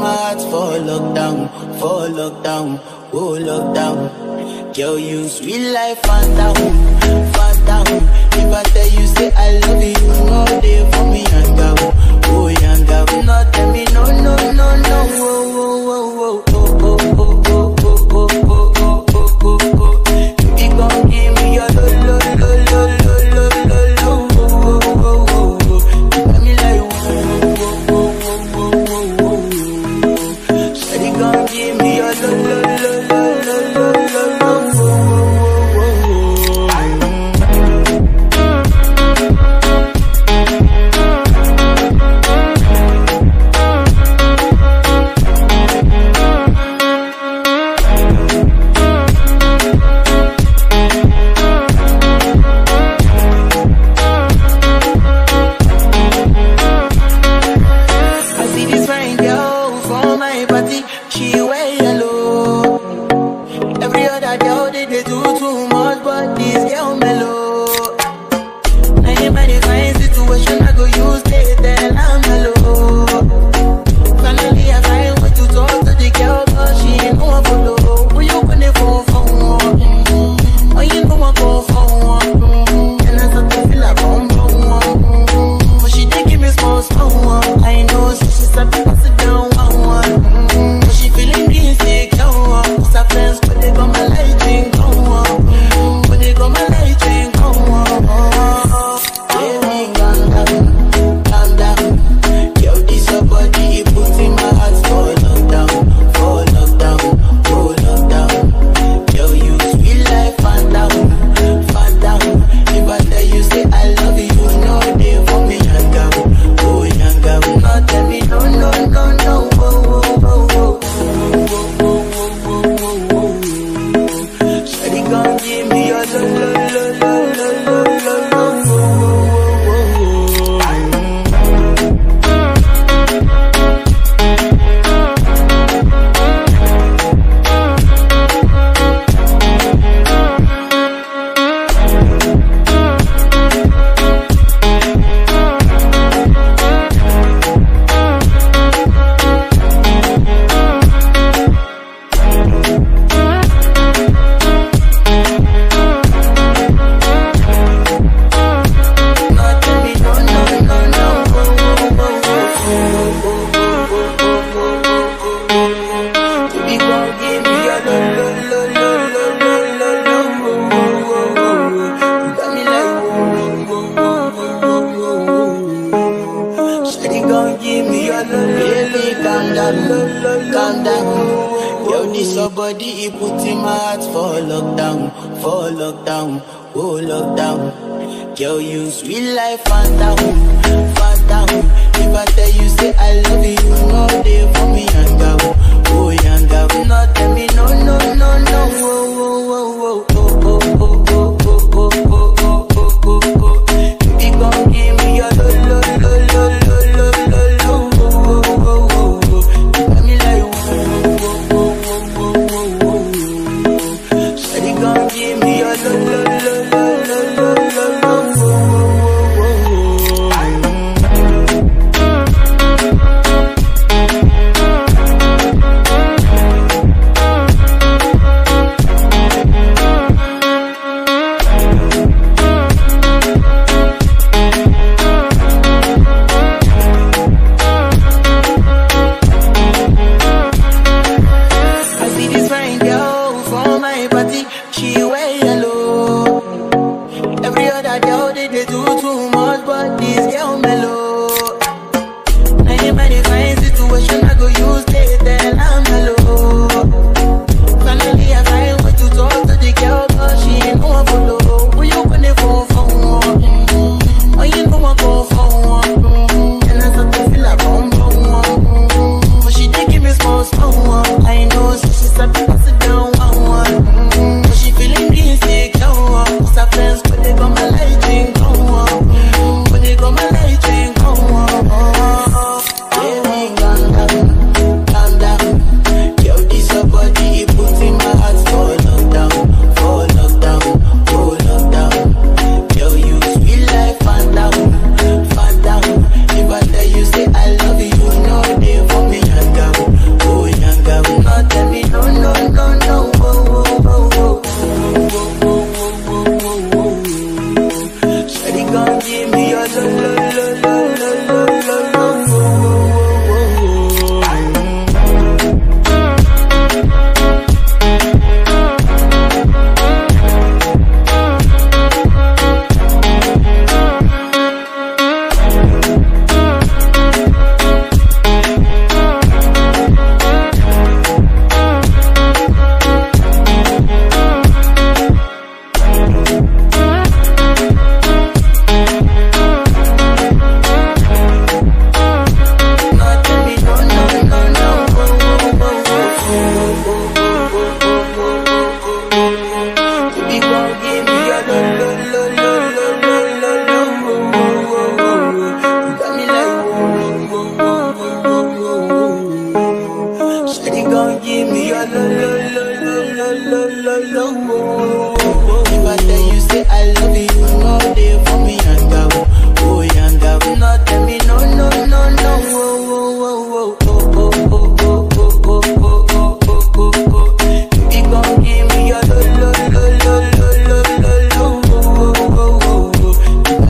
my heart fall lockdown, oh lockdown. Girl, you sweet life, phantom, phantom. If I tell you say I love you, all day for me, yanga, oh yanga. Not tell me no, no, no, no, oh, oh, oh, oh, oh, oh, oh, oh, oh, oh, oh, oh, oh, oh, oh. You gon' give me your lo, lo, lo, lo. If I tell you say I love you,